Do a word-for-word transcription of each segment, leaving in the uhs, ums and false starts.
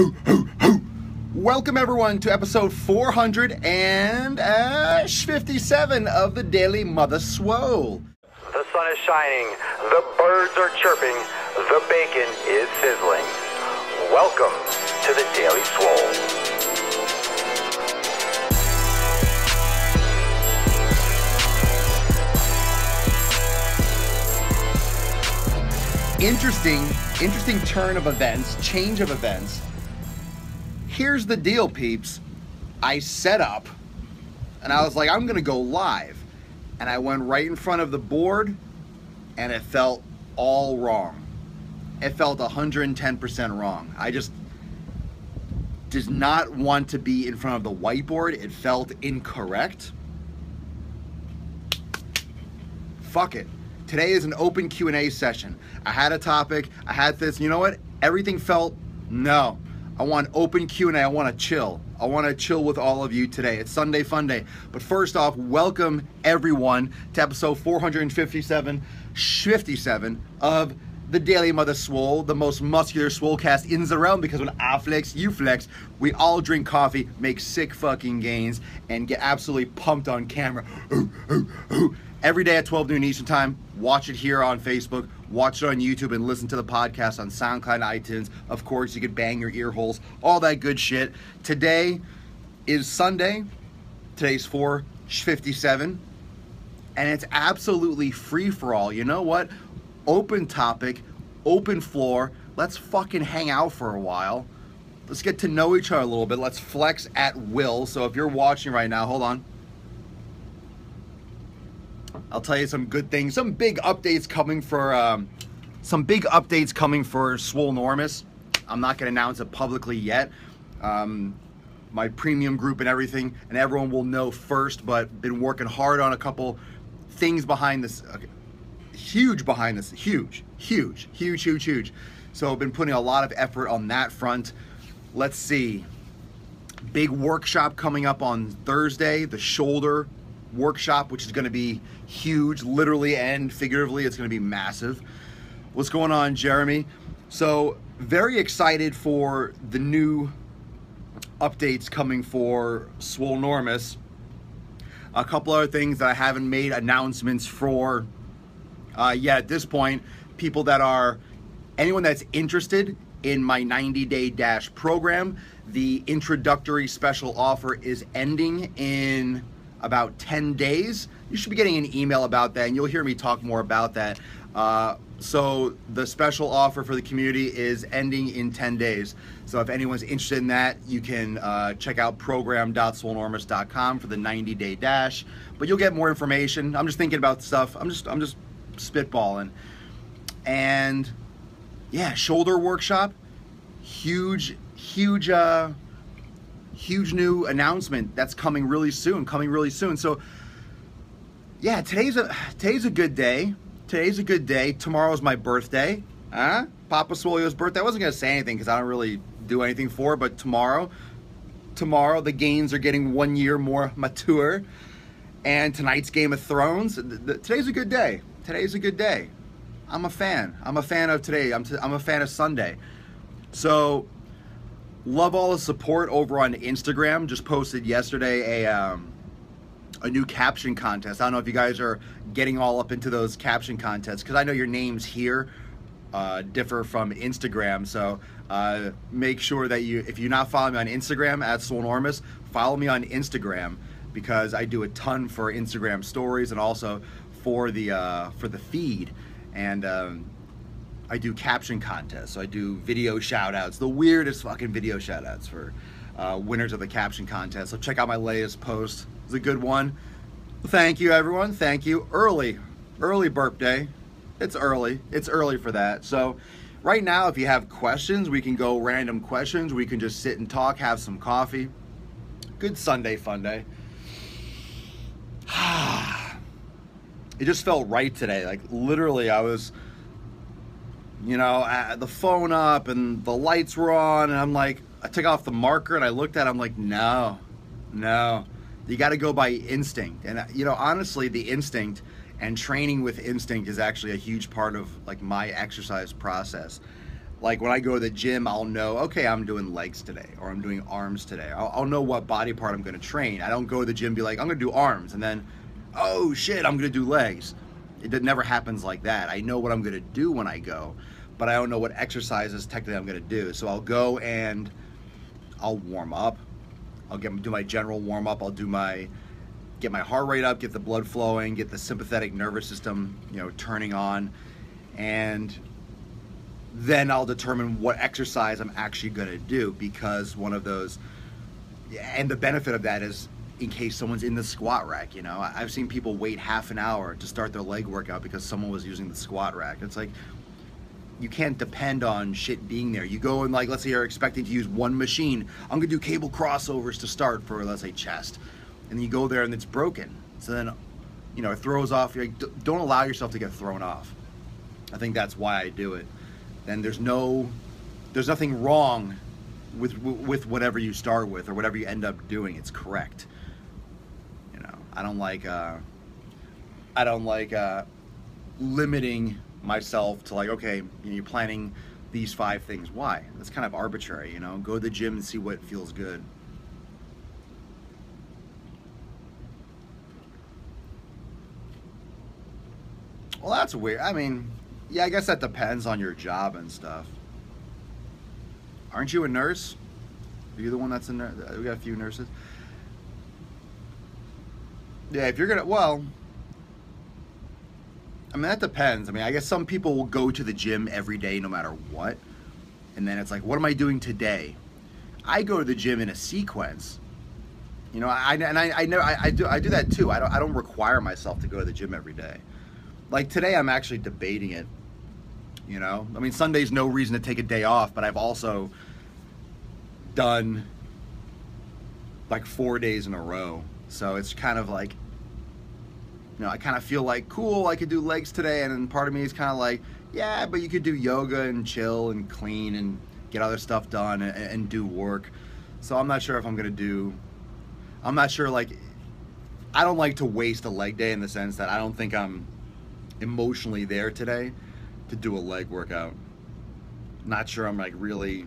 hoo, hoo, hoo. Welcome everyone to episode four hundred fifty-seven of The Daily Mother Swole. The sun is shining, the birds are chirping, the bacon is sizzling. Welcome to The Daily Swole. Interesting, interesting turn of events, change of events. Here's the deal, peeps. I set up and I was like, I'm gonna go live. And I went right in front of the board and it felt all wrong. It felt one hundred ten percent wrong. I just did not want to be in front of the whiteboard. It felt incorrect. Fuck it. Today is an open Q and A session. I had a topic, I had this, you know what? Everything felt, no. I want open Q and A, I want to chill. I want to chill with all of you today. It's Sunday Fun Day. But first off, welcome everyone to episode four hundred fifty-seven of The Daily Mother Swole, the most muscular swole cast in the realm, because when I flex, you flex, we all drink coffee, make sick fucking gains, and get absolutely pumped on camera. Ooh, ooh, ooh. Every day at twelve noon Eastern Time, watch it here on Facebook, watch it on YouTube, and listen to the podcast on SoundCloud, iTunes. Of course, you could bang your ear holes, all that good shit. Today is Sunday. Today's four fifty-seven, and it's absolutely free for all. You know what? Open topic, open floor. Let's fucking hang out for a while. Let's get to know each other a little bit. Let's flex at will. So if you're watching right now, hold on. I'll tell you some good things, some big updates coming for, um, some big updates coming for Swolenormous. I'm not gonna announce it publicly yet. Um, my premium group and everything, and everyone will know first, but been working hard on a couple things behind this, okay, huge behind this, huge, huge, huge, huge, huge. So I've been putting a lot of effort on that front. Let's see, big workshop coming up on Thursday, the shoulder workshop, which is going to be huge, literally and figuratively. It's going to be massive. What's going on, Jeremy? So very excited for the new updates coming for Swolenormous. A couple other things that I haven't made announcements for uh, yet at this point. People that are, anyone that's interested in my ninety day dash program, the introductory special offer is ending in about ten days. You should be getting an email about that, and you'll hear me talk more about that. Uh, so the special offer for the community is ending in ten days. So if anyone's interested in that, you can uh, check out program dot swolenormous dot com for the ninety day dash, but you'll get more information. I'm just thinking about stuff. I'm just, I'm just spitballing. And yeah, shoulder workshop, huge, huge, uh, huge new announcement that's coming really soon, coming really soon. So yeah, today's a, today's a good day. Today's a good day. Tomorrow's my birthday. Huh? Papa Solio's birthday. I wasn't going to say anything because I don't really do anything for it, but tomorrow, tomorrow the gains are getting one year more mature. And tonight's Game of Thrones. The, the, today's a good day. Today's a good day. I'm a fan. I'm a fan of today. I'm, t- I'm a fan of Sunday. So love all the support over on Instagram. Just posted yesterday a um, a new caption contest. I don't know if you guys are getting all up into those caption contests, because I know your names here uh, differ from Instagram. So uh, make sure that you, if you're not following me on Instagram at Swolenormous, follow me on Instagram, because I do a ton for Instagram stories and also for the uh, for the feed. And Um, I do caption contests, so I do video shout outs, the weirdest fucking video shout outs for uh, winners of the caption contest. So check out my latest post, it's a good one. Thank you everyone, thank you. Early, early burp day. It's early, it's early for that. So right now, if you have questions, we can go random questions, we can just sit and talk, have some coffee. Good Sunday fun day. It just felt right today, like literally I was, you know, uh, the phone up and the lights were on, and I'm like, I took off the marker and I looked at it, I'm like, no, no, you got to go by instinct. And, you know, honestly, the instinct and training with instinct is actually a huge part of like my exercise process. Like when I go to the gym, I'll know, okay, I'm doing legs today, or I'm doing arms today. I'll, I'll know what body part I'm gonna train. I don't go to the gym and be like, I'm gonna do arms, and then, oh shit, I'm gonna do legs. It, it never happens like that. I know what I'm gonna do when I go, but I don't know what exercises technically I'm gonna do. So I'll go and I'll warm up. I'll get, do my general warm up. I'll do my, get my heart rate up, get the blood flowing, get the sympathetic nervous system, you know, turning on, and then I'll determine what exercise I'm actually gonna do, because one of those, and the benefit of that is in case someone's in the squat rack, you know? I've seen people wait half an hour to start their leg workout because someone was using the squat rack. It's like, you can't depend on shit being there. You go and, like, let's say you're expecting to use one machine. I'm gonna do cable crossovers to start for, let's say, chest. And then you go there and it's broken. So then, you know, it throws off. You're like, don't allow yourself to get thrown off. I think that's why I do it. Then there's no, there's nothing wrong with with whatever you start with or whatever you end up doing. It's correct. You know, I don't like, uh, I don't like uh, limiting myself to like, okay, you know, you're planning these five things. Why? That's kind of arbitrary, you know? Go to the gym and see what feels good. Well, that's weird. I mean, yeah, I guess that depends on your job and stuff. Aren't you a nurse? Are you the one that's a nurse? We got a few nurses. Yeah, if you're gonna, well, I mean, that depends. I mean, I guess some people will go to the gym every day no matter what. And then it's like, what am I doing today? I go to the gym in a sequence. You know, I, and I, I, never, I, I, do, I do that too. I don't, I don't require myself to go to the gym every day. Like today, I'm actually debating it, you know? I mean, Sunday's no reason to take a day off, but I've also done like four days in a row. So it's kind of like, you know, I kind of feel like, cool, I could do legs today, and then part of me is kind of like, yeah, but you could do yoga and chill and clean and get other stuff done and, and do work. So I'm not sure if I'm gonna do, I'm not sure, like, I don't like to waste a leg day in the sense that I don't think I'm emotionally there today to do a leg workout. Not sure I'm like really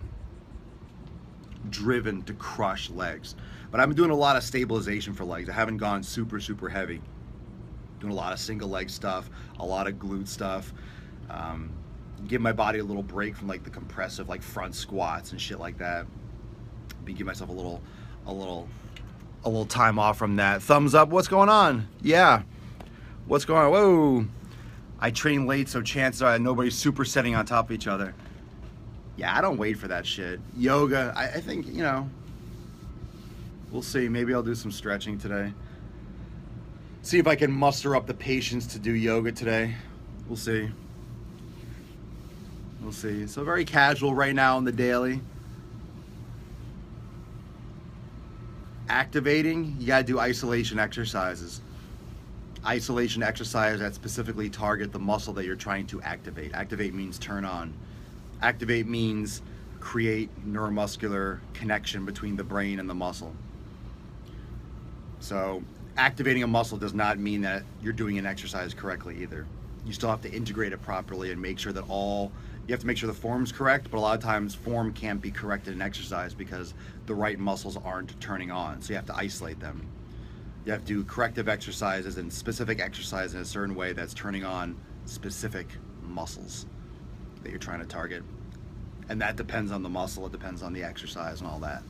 driven to crush legs, but I've been doing a lot of stabilization for legs. I haven't gone super super heavy. Doing a lot of single leg stuff, a lot of glute stuff, um, give my body a little break from like the compressive like front squats and shit like that. Be give myself a little a little a little time off from that. Thumbs up. What's going on? Yeah, what's going on? Whoa, I train late, so chances are that nobody's super setting on top of each other. Yeah, I don't wait for that shit. Yoga, I, I think, you know, we'll see. Maybe I'll do some stretching today. See if I can muster up the patience to do yoga today. We'll see. We'll see. So very casual right now on the daily. Activating, you gotta do isolation exercises. Isolation exercise that specifically target the muscle that you're trying to activate. Activate means turn on. Activate means create neuromuscular connection between the brain and the muscle. So activating a muscle does not mean that you're doing an exercise correctly either. You still have to integrate it properly and make sure that all, you have to make sure the form's correct, but a lot of times form can't be corrected in exercise because the right muscles aren't turning on. So you have to isolate them. You have to do corrective exercises and specific exercise in a certain way that's turning on specific muscles that you're trying to target. And that depends on the muscle, it depends on the exercise and all that.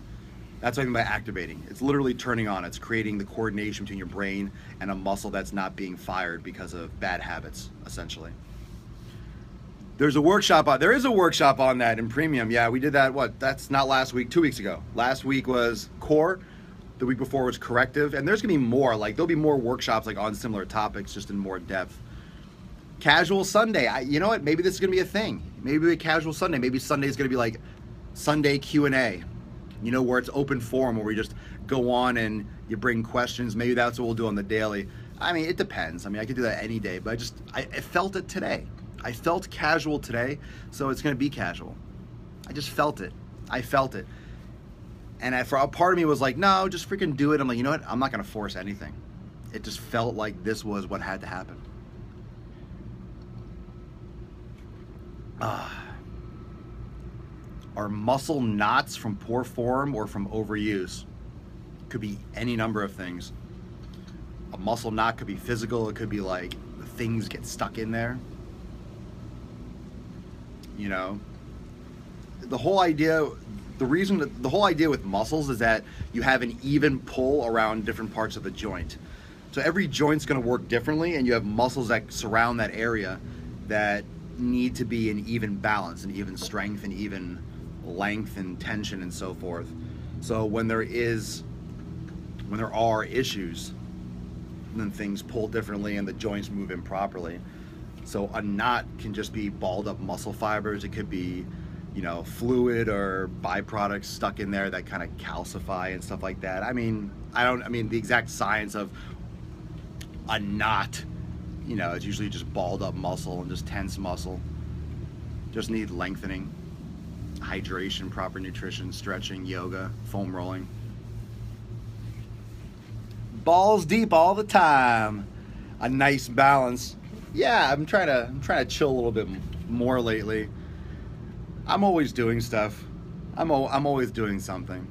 That's what I mean by activating. It's literally turning on, it's creating the coordination between your brain and a muscle that's not being fired because of bad habits, essentially. There's a workshop on, there is a workshop on that in premium. Yeah, we did that, what, that's not last week, two weeks ago. Last week was core. The week before was corrective, and there's gonna be more, like there'll be more workshops like on similar topics, just in more depth. Casual Sunday, I, you know what, maybe this is gonna be a thing. Maybe a casual Sunday, maybe Sunday is gonna be like Sunday Q and A, you know, where it's open forum, where we just go on and you bring questions. Maybe that's what we'll do on the daily. I mean, it depends. I mean, I could do that any day, but I just, I, I felt it today. I felt casual today, so it's gonna be casual. I just felt it, I felt it. And I, for a part of me was like, no, just freaking do it. I'm like, you know what? I'm not gonna force anything. It just felt like this was what had to happen. Ah, are muscle knots from poor form or from overuse. Could be any number of things. A muscle knot could be physical, it could be like the things get stuck in there. You know, the whole idea, the reason that the whole idea with muscles is that you have an even pull around different parts of the joint. So every joint's going to work differently, and you have muscles that surround that area that need to be in even balance and even strength and even length and tension and so forth. So when there is, when there are issues, then things pull differently and the joints move improperly. So a knot can just be balled up muscle fibers. It could be, you know, fluid or byproducts stuck in there that kind of calcify and stuff like that. I mean, I don't, I mean, the exact science of a knot, you know, it's usually just balled up muscle and just tense muscle. Just need lengthening, hydration, proper nutrition, stretching, yoga, foam rolling. Balls deep all the time. A nice balance. Yeah, I'm trying to, I'm trying to chill a little bit more lately. I'm always doing stuff. I'm, I'm always doing something.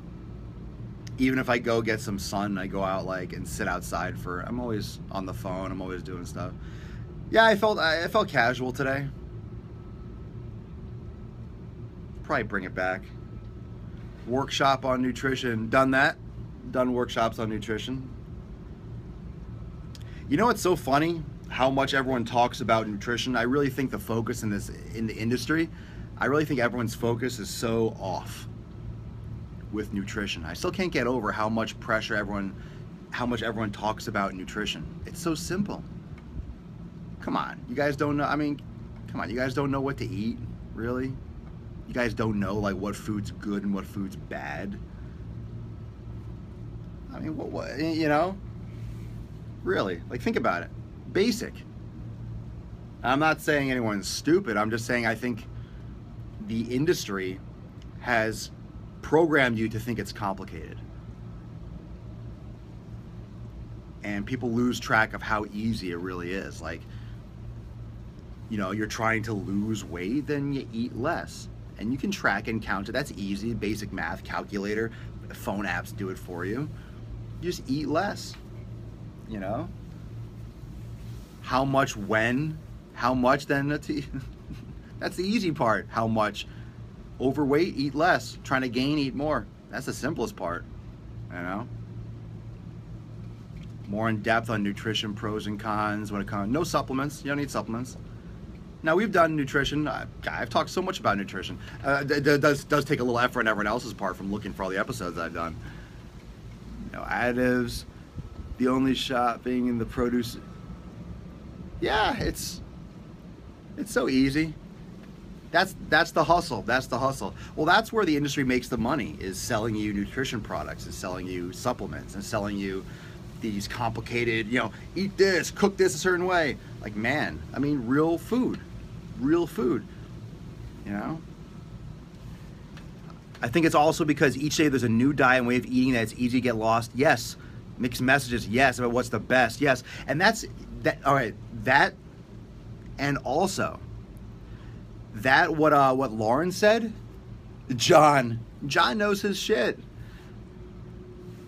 Even if I go get some sun, I go out like and sit outside for, I'm always on the phone. I'm always doing stuff. Yeah, I felt, I felt casual today. Probably bring it back. Workshop on nutrition. Done that. Done workshops on nutrition. You know what's so funny? How much everyone talks about nutrition. I really think the focus in this, in the industry, I really think everyone's focus is so off with nutrition. I still can't get over how much pressure everyone, how much everyone talks about nutrition. It's so simple. Come on, you guys don't know, I mean, come on, you guys don't know what to eat, really? You guys don't know like what food's good and what food's bad? I mean, what, what you know? Really, like think about it, basic. I'm not saying anyone's stupid, I'm just saying I think the industry has programmed you to think it's complicated. And people lose track of how easy it really is. Like, you know, you're trying to lose weight, then you eat less. And you can track and count it. That's easy, basic math, calculator, phone apps do it for you. You just eat less, you know? How much, when, how much, then that's easy. That's the easy part. How much? Overweight, eat less. Trying to gain, eat more. That's the simplest part, you know? More in depth on nutrition pros and cons when it comes. No supplements. You don't need supplements. Now, we've done nutrition. I've, I've talked so much about nutrition. Uh, it does, does take a little effort on everyone else's part from looking for all the episodes I've done. No additives. The only shopping in the produce. Yeah, it's it's so easy. That's, that's the hustle, that's the hustle. Well, that's where the industry makes the money, is selling you nutrition products, is selling you supplements, and selling you these complicated, you know, eat this, cook this a certain way. Like, man, I mean, real food, real food, you know? I think it's also because each day there's a new diet and way of eating that it's easy to get lost. Yes, mixed messages, yes, about what's the best, yes. And that's, that. all right, that, and also, that what uh what Lauren said, John John knows his shit.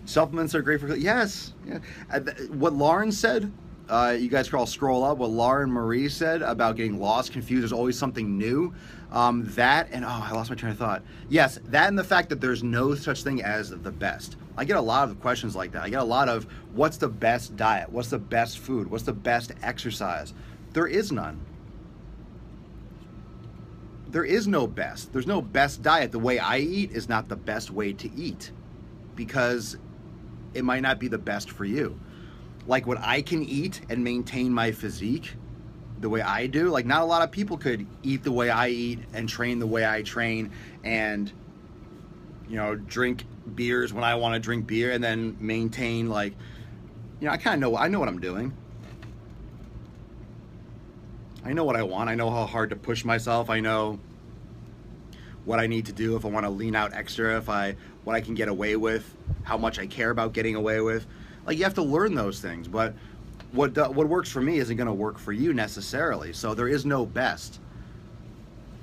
Supplements are great for, yes, yeah. Uh, th what Lauren said, uh you guys can all scroll up, what Lauren Marie said about getting lost, confused, there's always something new. Um that and oh I lost my train of thought. Yes, that and the fact that there's no such thing as the best. I get a lot of questions like that. I get a lot of what's the best diet, what's the best food, what's the best exercise. There is none. There is no best. There's no best diet. The way I eat is not the best way to eat because it might not be the best for you. Like what I can eat and maintain my physique the way I do, like not a lot of people could eat the way I eat and train the way I train and, you know, drink beers when I want to drink beer and then maintain, like, you know, I kind of know, I know what I'm doing. I know what I want. I know how hard to push myself. I know what I need to do if I want to lean out extra, if I, what I can get away with, how much I care about getting away with. Like, you have to learn those things, but what, what works for me isn't going to work for you necessarily. So there is no best,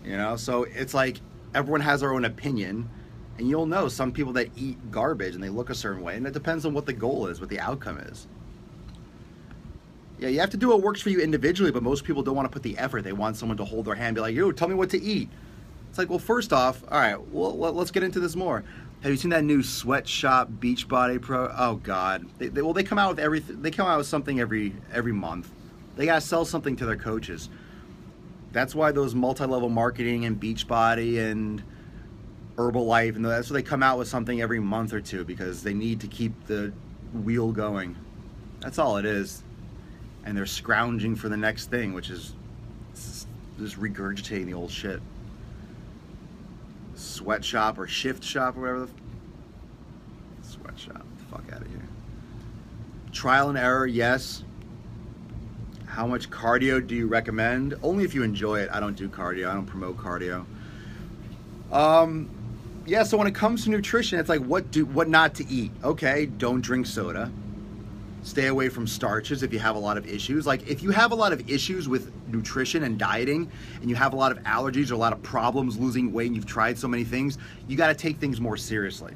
you know? So it's like, everyone has their own opinion, and you'll know some people that eat garbage and they look a certain way, and it depends on what the goal is, what the outcome is. Yeah, you have to do what works for you individually, but most people don't want to put the effort. They want someone to hold their hand and be like, yo, tell me what to eat. It's like, well, first off, all right, well, let's get into this more. Have you seen that new Sweatshop Beachbody Pro? Oh God, they, they, well, they come out with everything. They come out with something every every month. They gotta sell something to their coaches. That's why those multi-level marketing and Beachbody and Herbalife, and that's why they come out with something every month or two, because they need to keep the wheel going. That's all it is. And they're scrounging for the next thing, which is just regurgitating the old shit. Sweatshop or shift shop or whatever the f sweatshop. The fuck out of here. Trial and error, yes. How much cardio do you recommend? Only if you enjoy it. I don't do cardio. I don't promote cardio. Um, yeah, so when it comes to nutrition, it's like what do what not to eat. Okay, don't drink soda. Stay away from starches if you have a lot of issues. Like if you have a lot of issues with nutrition and dieting, and you have a lot of allergies or a lot of problems losing weight, and you've tried so many things, you got to take things more seriously.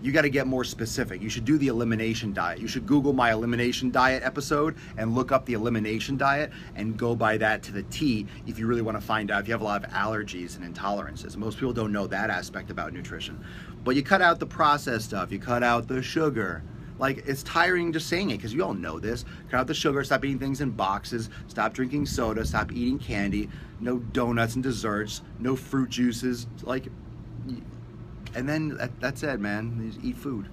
You got to get more specific. You should do the elimination diet. You should Google my elimination diet episode and look up the elimination diet and go by that to the T if you really want to find out if you have a lot of allergies and intolerances. Most people don't know that aspect about nutrition. But you cut out the processed stuff. You cut out the sugar. Like, it's tiring just saying it because you all know this. Cut out the sugar, stop eating things in boxes, stop drinking soda, stop eating candy, no donuts and desserts, no fruit juices, like, and then that, that's it, man. You just eat food.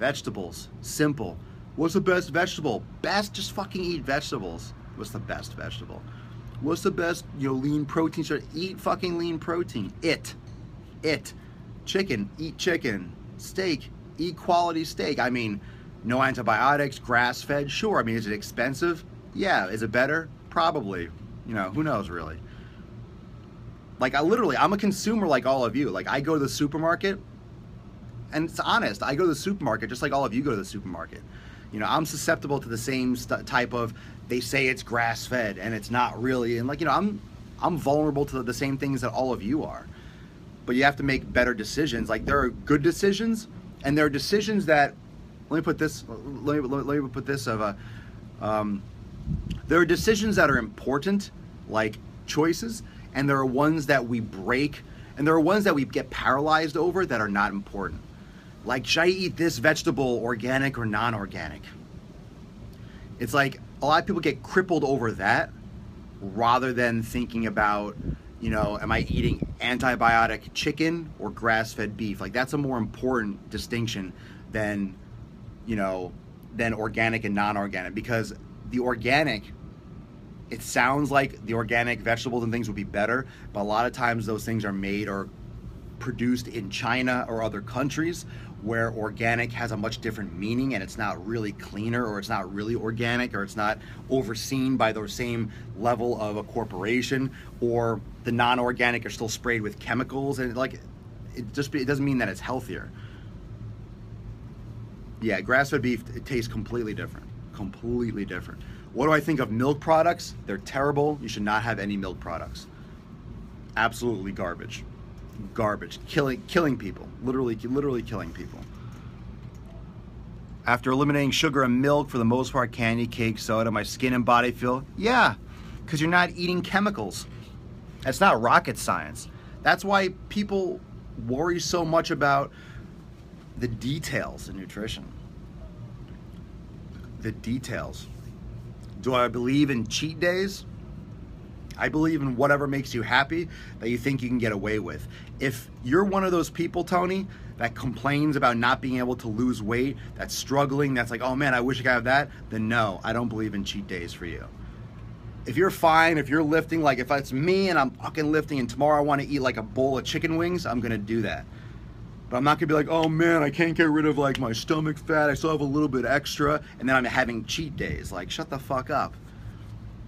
Vegetables, simple. What's the best vegetable? Best, just fucking eat vegetables. What's the best vegetable? What's the best, you know, lean protein? Eat fucking lean protein. It, it. Chicken, eat chicken. Steak, eat quality steak. I mean, no antibiotics, grass-fed, sure. I mean, is it expensive? Yeah. Is it better? Probably. You know, who knows really? Like, I literally, I'm a consumer like all of you. Like, I go to the supermarket, and it's honest, I go to the supermarket just like all of you go to the supermarket. You know, I'm susceptible to the same type of, they say it's grass-fed, and it's not really, and like, you know, I'm, I'm vulnerable to the same things that all of you are. But you have to make better decisions. Like, there are good decisions, and there are decisions that, let me put this, let me, let me put this of a, um, there are decisions that are important, like choices, and there are ones that we break, and there are ones that we get paralyzed over that are not important. Like, should I eat this vegetable, organic or non-organic? It's like, a lot of people get crippled over that rather than thinking about, you know, am I eating antibiotic chicken or grass-fed beef? Like, that's a more important distinction than, you know, than organic and non-organic, because the organic, it sounds like the organic vegetables and things would be better, but a lot of times those things are made or produced in China or other countries where organic has a much different meaning, and it's not really cleaner, or it's not really organic, or it's not overseen by the same level of a corporation, or the non-organic are still sprayed with chemicals, and like, it just it doesn't mean that it's healthier. Yeah, grass-fed beef, it tastes completely different, completely different. What do I think of milk products? They're terrible. You should not have any milk products. Absolutely garbage. Garbage, killing killing people, literally literally killing people. After eliminating sugar and milk, for the most part, candy, cake, soda, my skin and body feel, yeah, because you're not eating chemicals. That's not rocket science. That's why people worry so much about the details in nutrition. The details. Do I believe in cheat days? I believe in whatever makes you happy that you think you can get away with. If you're one of those people, Tony, that complains about not being able to lose weight, that's struggling, that's like, oh man, I wish I could have that, then no, I don't believe in cheat days for you. If you're fine, if you're lifting, like if it's me and I'm fucking lifting and tomorrow I want to eat like a bowl of chicken wings, I'm going to do that. But I'm not going to be like, oh man, I can't get rid of like my stomach fat, I still have a little bit extra, and then I'm having cheat days. Like, shut the fuck up.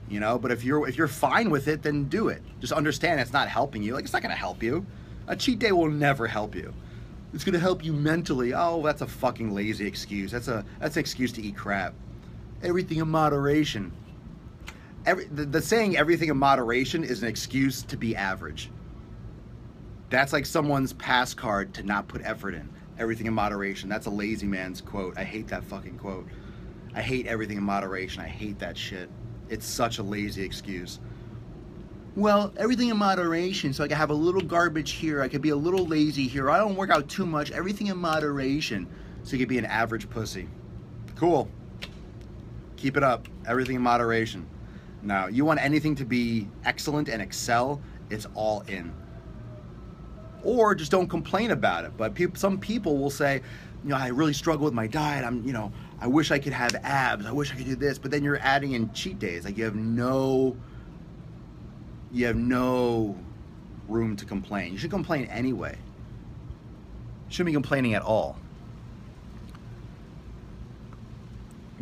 You know, but if you're if you're fine with it, then do it. Just understand it's not helping you. Like, it's not gonna help you. A cheat day will never help you. It's gonna help you mentally. Oh, that's a fucking lazy excuse. That's a that's an excuse to eat crap. Everything in moderation. Every the, the saying everything in moderation is an excuse to be average. That's like someone's pass card to not put effort in. Everything in moderation. That's a lazy man's quote. I hate that fucking quote. I hate everything in moderation. I hate that shit. It's such a lazy excuse. Well, everything in moderation, so I can have a little garbage here, I could be a little lazy here, I don't work out too much, everything in moderation, so you could be an average pussy. Cool. Keep it up. Everything in moderation. Now, you want anything to be excellent and excel, it's all in. Or just don't complain about it. But people, some people will say, you know, I really struggle with my diet. I'm, you know, I wish I could have abs. I wish I could do this. But then you're adding in cheat days. Like you have no, you have no room to complain. You should complain anyway. You shouldn't be complaining at all.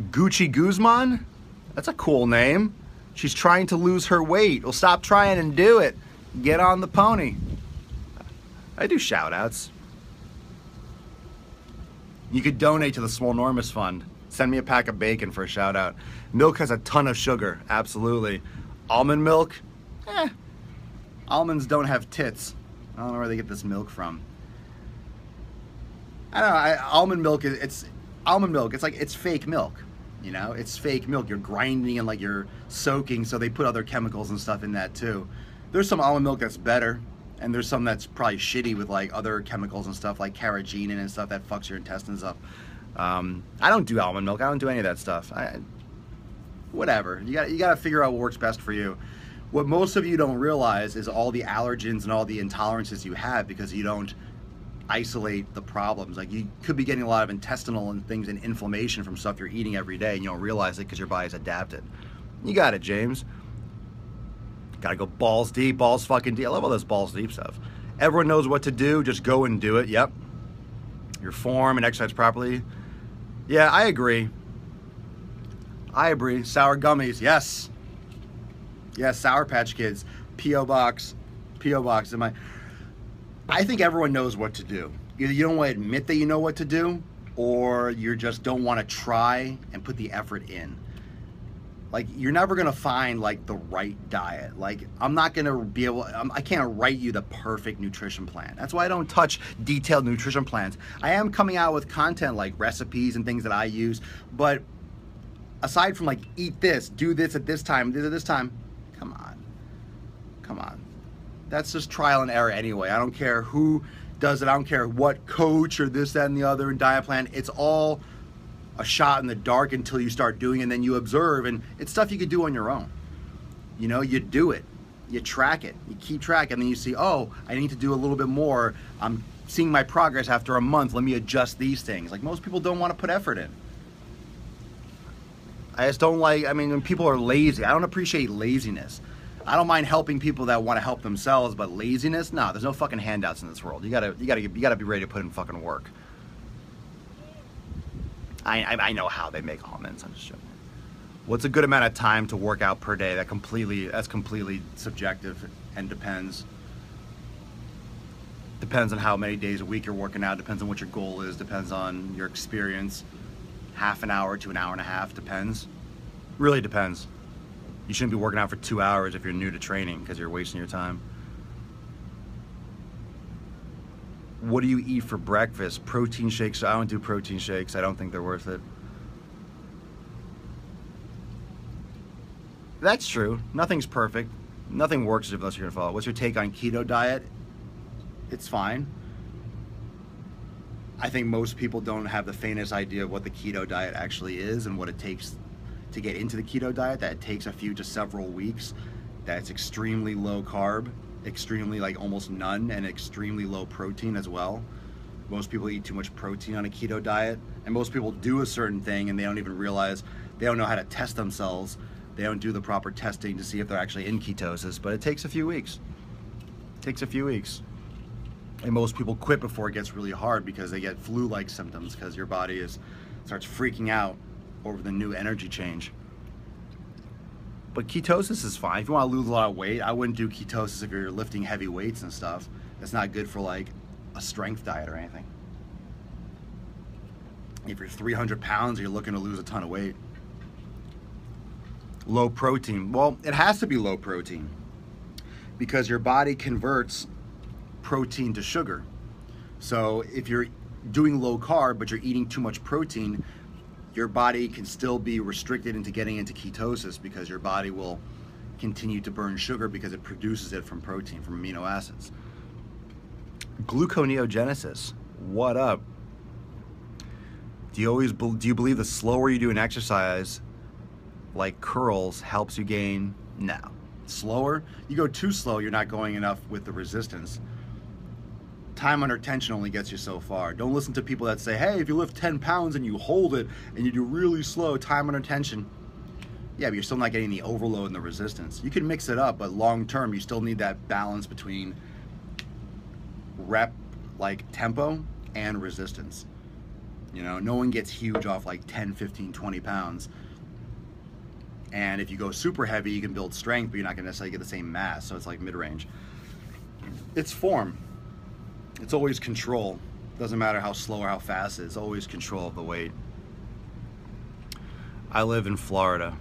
Gucci Guzman? That's a cool name. She's trying to lose her weight. Well, stop trying and do it. Get on the pony. I do shout outs. You could donate to the Swole-normous Fund. Send me a pack of bacon for a shout out. Milk has a ton of sugar, absolutely. Almond milk? Eh. Almonds don't have tits. I don't know where they get this milk from. I don't know, I, almond milk is, it's, almond milk, it's like, it's fake milk. You know, it's fake milk. You're grinding and like you're soaking, so they put other chemicals and stuff in that too. There's some almond milk that's better. And there's some that's probably shitty with like other chemicals and stuff like carrageenan and stuff that fucks your intestines up. Um, I don't do almond milk. I don't do any of that stuff. I, whatever. You got you got to figure out what works best for you. What most of you don't realize is all the allergens and all the intolerances you have because you don't isolate the problems. Like you could be getting a lot of intestinal and things and inflammation from stuff you're eating every day and you don't realize it because your body's adapted. You got it, James. Gotta go balls deep, balls fucking deep. I love all this balls deep stuff. Everyone knows what to do, just go and do it. Yep. Your form and exercise properly. Yeah, I agree. I agree. Sour gummies, yes. Yes, Sour Patch Kids. P O Box. P O Box. Am I? I think everyone knows what to do. Either you don't want to admit that you know what to do, or you just don't want to try and put the effort in. Like, you're never going to find, like, the right diet. Like, I'm not going to be able... I'm, I can't write you the perfect nutrition plan. That's why I don't touch detailed nutrition plans. I am coming out with content, like, recipes and things that I use. But aside from, like, eat this, do this at this time, this at this time, come on. Come on. That's just trial and error anyway. I don't care who does it. I don't care what coach or this, that, and the other, and diet plan. It's all... a shot in the dark until you start doing it, and then you observe, and it's stuff you could do on your own. You know, you do it, you track it, you keep track, and then you see, oh, I need to do a little bit more. I'm seeing my progress after a month. Let me adjust these things. Like, most people don't want to put effort in. I just don't like, I mean, when people are lazy, I don't appreciate laziness. I don't mind helping people that want to help themselves, but laziness, nah, there's no fucking handouts in this world. You gotta, you gotta, you gotta be ready to put in fucking work. I, I know how they make almonds. I'm just joking. What's a good amount of time to work out per day? That completely, that's completely subjective and depends. Depends on how many days a week you're working out. Depends on what your goal is. Depends on your experience. Half an hour to an hour and a half. Depends. Really depends. You shouldn't be working out for two hours if you're new to training because you're wasting your time. What do you eat for breakfast? Protein shakes. I don't do protein shakes. I don't think they're worth it. That's true. Nothing's perfect. Nothing works unless you're going to follow it. What's your take on keto diet? It's fine. I think most people don't have the faintest idea of what the keto diet actually is and what it takes to get into the keto diet. That it takes a few to several weeks. That it's extremely low carb. Extremely, like almost none, and extremely low protein as well. Most people eat too much protein on a keto diet, and most people do a certain thing and they don't even realize, they don't know how to test themselves. They don't do the proper testing to see if they're actually in ketosis, but it takes a few weeks. It takes a few weeks. And most people quit before it gets really hard because they get flu-like symptoms because your body is starts freaking out over the new energy change. But ketosis is fine. If you want to lose a lot of weight, I wouldn't do ketosis if you're lifting heavy weights and stuff. That's not good for like a strength diet or anything. If you're three hundred pounds, you're looking to lose a ton of weight. Low protein. Well, it has to be low protein because your body converts protein to sugar. So if you're doing low carb, but you're eating too much protein, your body can still be restricted into getting into ketosis because your body will continue to burn sugar because it produces it from protein, from amino acids. Gluconeogenesis, what up? Do you always, do you believe the slower you do an exercise, like curls, helps you gain? No. Slower, you go too slow, you're not going enough with the resistance. Time under tension only gets you so far. Don't listen to people that say, hey, if you lift ten pounds and you hold it and you do really slow, time under tension. Yeah, but you're still not getting the overload and the resistance. You can mix it up, but long term, you still need that balance between rep, like tempo, and resistance. You know, no one gets huge off like ten, fifteen, twenty pounds. And if you go super heavy, you can build strength, but you're not gonna necessarily get the same mass, so it's like mid-range. It's form. It's always control. Doesn't matter how slow or how fast it is, always control of the weight. I live in Florida.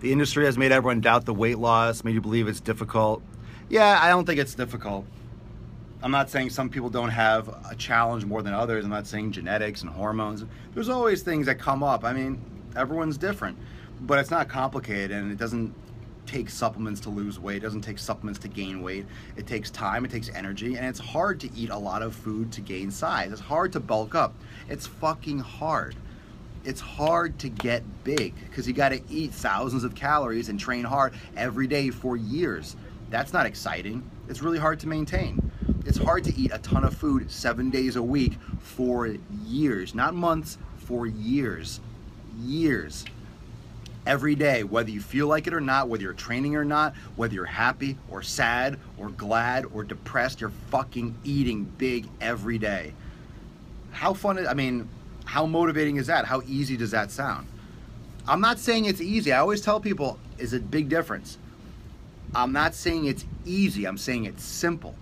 The industry has made everyone doubt the weight loss, made you believe it's difficult. Yeah, I don't think it's difficult. I'm not saying some people don't have a challenge more than others. I'm not saying genetics and hormones. There's always things that come up. I mean, everyone's different, but it's not complicated, and it doesn't take supplements to lose weight. It doesn't take supplements to gain weight. It takes time, it takes energy, and it's hard to eat a lot of food to gain size. It's hard to bulk up. It's fucking hard. It's hard to get big because you got to eat thousands of calories and train hard every day for years. That's not exciting. It's really hard to maintain. It's hard to eat a ton of food seven days a week for years, not months, for years. Years, every day, whether you feel like it or not, whether you're training or not, whether you're happy or sad or glad or depressed, you're fucking eating big every day. How fun is, I mean, how motivating is that? How easy does that sound? I'm not saying it's easy. I always tell people, is a big difference. I'm not saying it's easy. I'm saying it's simple.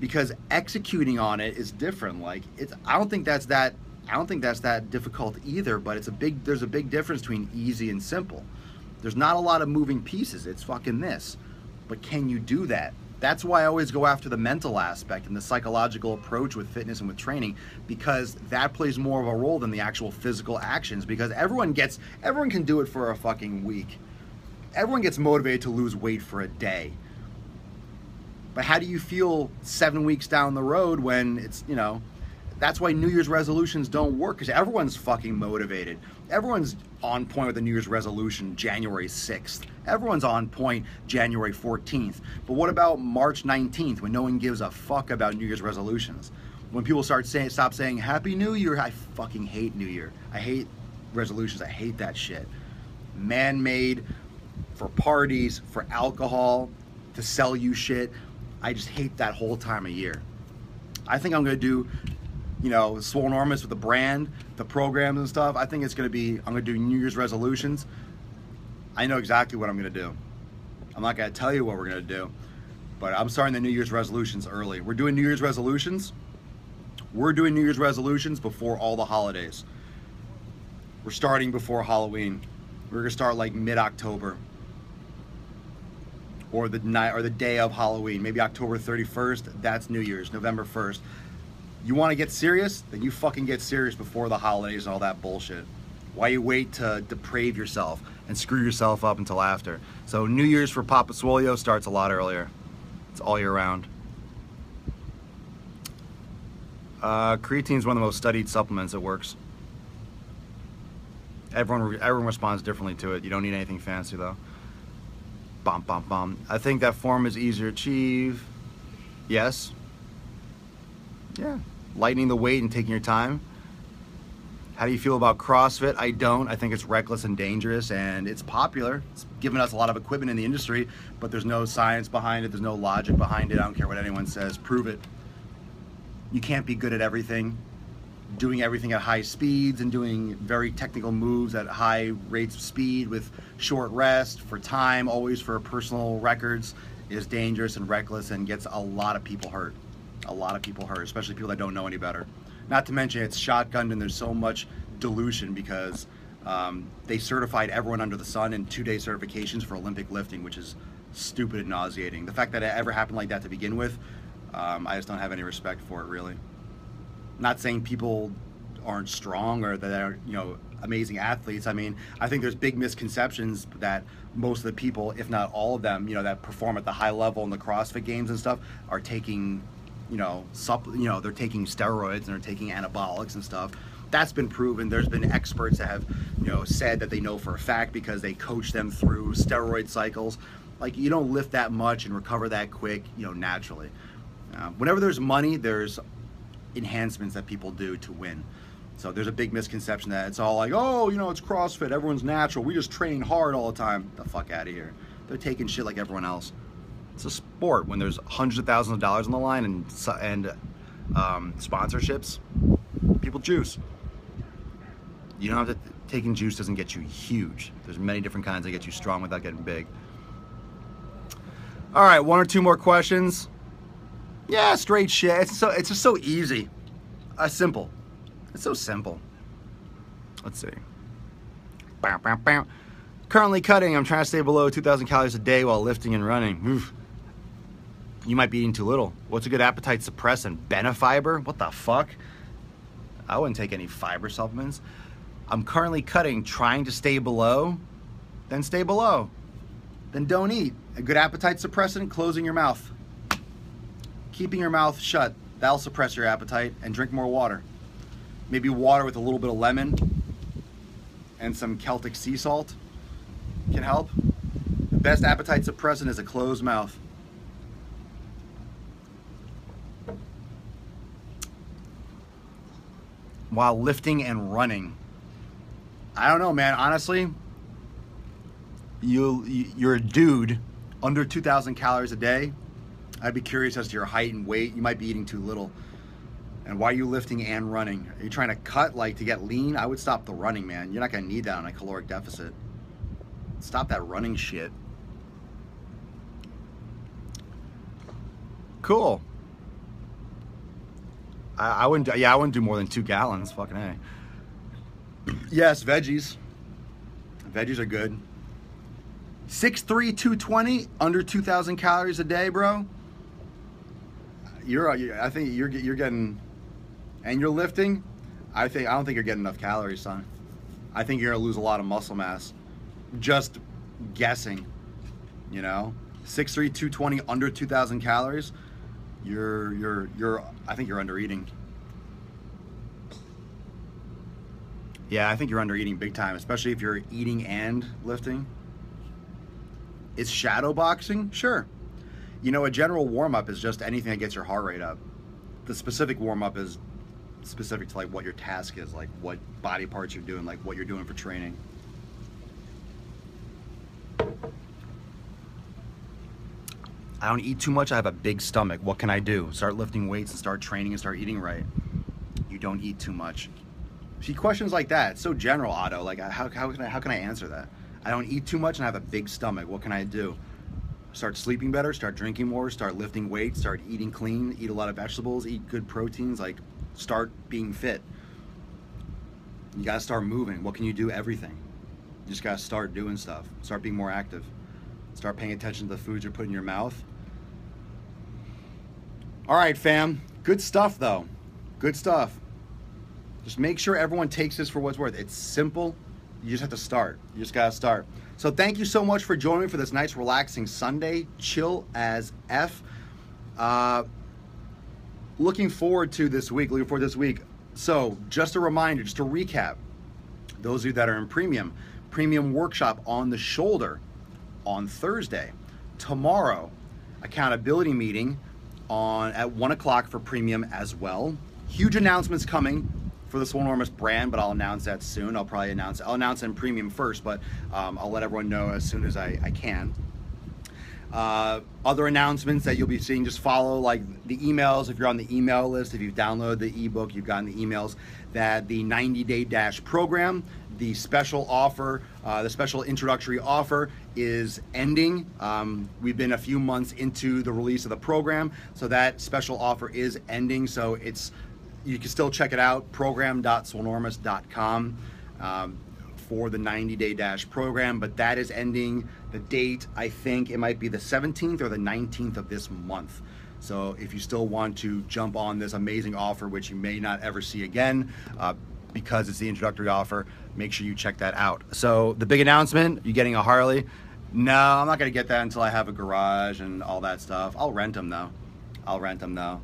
Because executing on it is different. Like, it's, I don't think that's that I don't think that's that difficult either, but it's a big, there's a big difference between easy and simple. There's not a lot of moving pieces. It's fucking this, but can you do that? That's why I always go after the mental aspect and the psychological approach with fitness and with training, because that plays more of a role than the actual physical actions, because everyone gets, everyone can do it for a fucking week. Everyone gets motivated to lose weight for a day. But how do you feel seven weeks down the road when it's, you know, that's why New Year's resolutions don't work, because everyone's fucking motivated. Everyone's on point with the New Year's resolution January sixth. Everyone's on point January fourteenth. But what about March nineteenth when no one gives a fuck about New Year's resolutions? When people start saying, stop saying Happy New Year, I fucking hate New Year. I hate resolutions, I hate that shit. Man-made for parties, for alcohol, to sell you shit. I just hate that whole time of year. I think I'm gonna do, you know, Swolenormous with the brand, the programs and stuff. I think it's gonna be, I'm gonna do New Year's resolutions. I know exactly what I'm gonna do. I'm not gonna tell you what we're gonna do, but I'm starting the New Year's resolutions early. We're doing New Year's resolutions. We're doing New Year's resolutions before all the holidays. We're starting before Halloween. We're gonna start like mid-October or the night or the day of Halloween, maybe October thirty-first, that's New Year's, November first. You want to get serious? Then you fucking get serious before the holidays and all that bullshit. Why you wait to deprave yourself and screw yourself up until after? So New Year's for Papa Solio starts a lot earlier. It's all year round. Uh, creatine is one of the most studied supplements. It works. Everyone, everyone responds differently to it. You don't need anything fancy though. Bum, bum, bum. I think that form is easier to achieve. Yes. Yeah, lightening the weight and taking your time. How do you feel about CrossFit? I don't. I think it's reckless and dangerous, and it's popular. It's given us a lot of equipment in the industry, but there's no science behind it. There's no logic behind it. I don't care what anyone says. Prove it. You can't be good at everything. Doing everything at high speeds and doing very technical moves at high rates of speed with short rest for time, always for personal records, is dangerous and reckless and gets a lot of people hurt. A lot of people hurt, especially people that don't know any better. Not to mention it's shotgunned and there's so much dilution because um, they certified everyone under the sun in two-day certifications for Olympic lifting, which is stupid and nauseating. The fact that it ever happened like that to begin with, um, I just don't have any respect for it, really. Not saying people aren't strong or that they're, you know, amazing athletes. I mean, I think there's big misconceptions that most of the people, if not all of them, you know, that perform at the high level in the CrossFit Games and stuff are taking, you know, supp you know, they're taking steroids and they're taking anabolics and stuff. That's been proven. There's been experts that have, you know, said that they know for a fact because they coach them through steroid cycles. Like, you don't lift that much and recover that quick, you know, naturally. Uh, whenever there's money, there's enhancements that people do to win. So there's a big misconception that it's all like, oh, you know, it's CrossFit, everyone's natural, we just train hard all the time. Get the fuck out of here. They're taking shit like everyone else. It's a sport when there's hundreds of thousands of dollars on the line and, and um, sponsorships. People juice. You don't have to, taking juice doesn't get you huge. There's many different kinds that get you strong without getting big. All right, one or two more questions. Yeah, straight shit. It's, so, it's just so easy. Uh, simple. It's so simple. Let's see. Bow, bow, bow. Currently cutting. I'm trying to stay below two thousand calories a day while lifting and running. Oof. You might be eating too little. What's a good appetite suppressant? Benefiber? What the fuck? I wouldn't take any fiber supplements. I'm currently cutting, trying to stay below. Then stay below. Then don't eat. A good appetite suppressant, closing your mouth. Keeping your mouth shut. That'll suppress your appetite. And drink more water. Maybe water with a little bit of lemon and some Celtic sea salt can help. The best appetite suppressant is a closed mouth. While lifting and running. I don't know, man, honestly, you, you're a dude under two thousand calories a day. I'd be curious as to your height and weight. You might be eating too little. And why are you lifting and running? Are you trying to cut, like, to get lean? I would stop the running, man. You're not going to need that on a caloric deficit. Stop that running shit. Cool. I, I wouldn't, yeah, I wouldn't do more than two gallons. Fucking A. Yes, veggies. Veggies are good. six three, two twenty, under two thousand calories a day, bro. You're, I think you're, you're getting... and you're lifting, I think I don't think you're getting enough calories, son. I think you're gonna lose a lot of muscle mass. Just guessing, you know. six three, two twenty, under two thousand calories. You're you're you're. I think you're under eating. Yeah, I think you're under eating big time, especially if you're eating and lifting. Is shadow boxing? Sure. You know, a general warm up is just anything that gets your heart rate up. The specific warm up is specific to like what your task is, like what body parts you're doing, like what you're doing for training. I don't eat too much. I have a big stomach. What can I do? Start lifting weights and start training and start eating right. You don't eat too much. See, questions like that. It's so general, Otto. Like, how, how can I how can I answer that? I don't eat too much and I have a big stomach. What can I do? Start sleeping better, start drinking more, start lifting weights, start eating clean, eat a lot of vegetables, eat good proteins, like start being fit. You gotta start moving. What can you do? Everything. You just gotta start doing stuff. Start being more active. Start paying attention to the foods you're putting in your mouth. All right, fam. Good stuff, though. Good stuff. Just make sure everyone takes this for what's worth. It's simple. You just have to start. You just gotta start. So thank you so much for joining me for this nice, relaxing Sunday. Chill as F. Uh, looking forward to this week. Looking forward to this week. So just a reminder, just a recap. Those of you that are in premium, premium workshop on the shoulder on Thursday. Tomorrow, accountability meeting on at one o'clock for premium as well. Huge announcements coming for the Swolenormous brand, but I'll announce that soon. I'll probably announce, I'll announce it in premium first, but um, I'll let everyone know as soon as I, I can. Uh, other announcements that you'll be seeing, just follow like the emails. If you're on the email list, if you've downloaded the ebook, you've gotten the emails that the ninety day dash program, the special offer, uh, the special introductory offer is ending. Um, we've been a few months into the release of the program, so that special offer is ending. So it's, you can still check it out, program dot swolenormous dot com. Um, for the ninety day dash program, but that is ending the date. I think it might be the seventeenth or the nineteenth of this month. So if you still want to jump on this amazing offer, which you may not ever see again, uh, because it's the introductory offer, make sure you check that out. So the big announcement, you getting a Harley? No, I'm not gonna get that until I have a garage and all that stuff. I'll rent them though. I'll rent them though.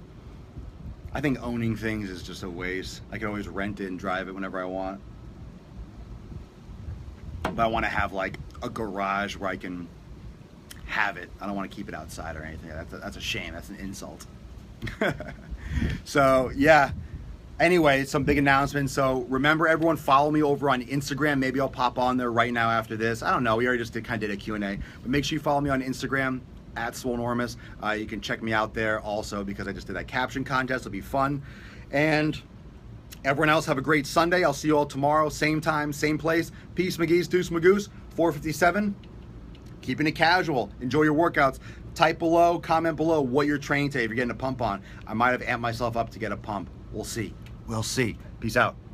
I think owning things is just a waste. I can always rent it and drive it whenever I want. But I wanna have like a garage where I can have it. I don't wanna keep it outside or anything. That's a, that's a shame, that's an insult. So yeah. Anyway, some big announcements. So remember, everyone, follow me over on Instagram. Maybe I'll pop on there right now after this. I don't know. We already just did kind of did a Q and A. But make sure you follow me on Instagram, at Swolenormous. Uh, you can check me out there also because I just did that caption contest. It'll be fun. And everyone else, have a great Sunday. I'll see you all tomorrow. Same time, same place. Peace, McGee's, Deuce Magoose, four fifty-seven. Keeping it casual. Enjoy your workouts. Type below, comment below what you're training today. If you're getting a pump on, I might have amped myself up to get a pump. We'll see. We'll see. Peace out.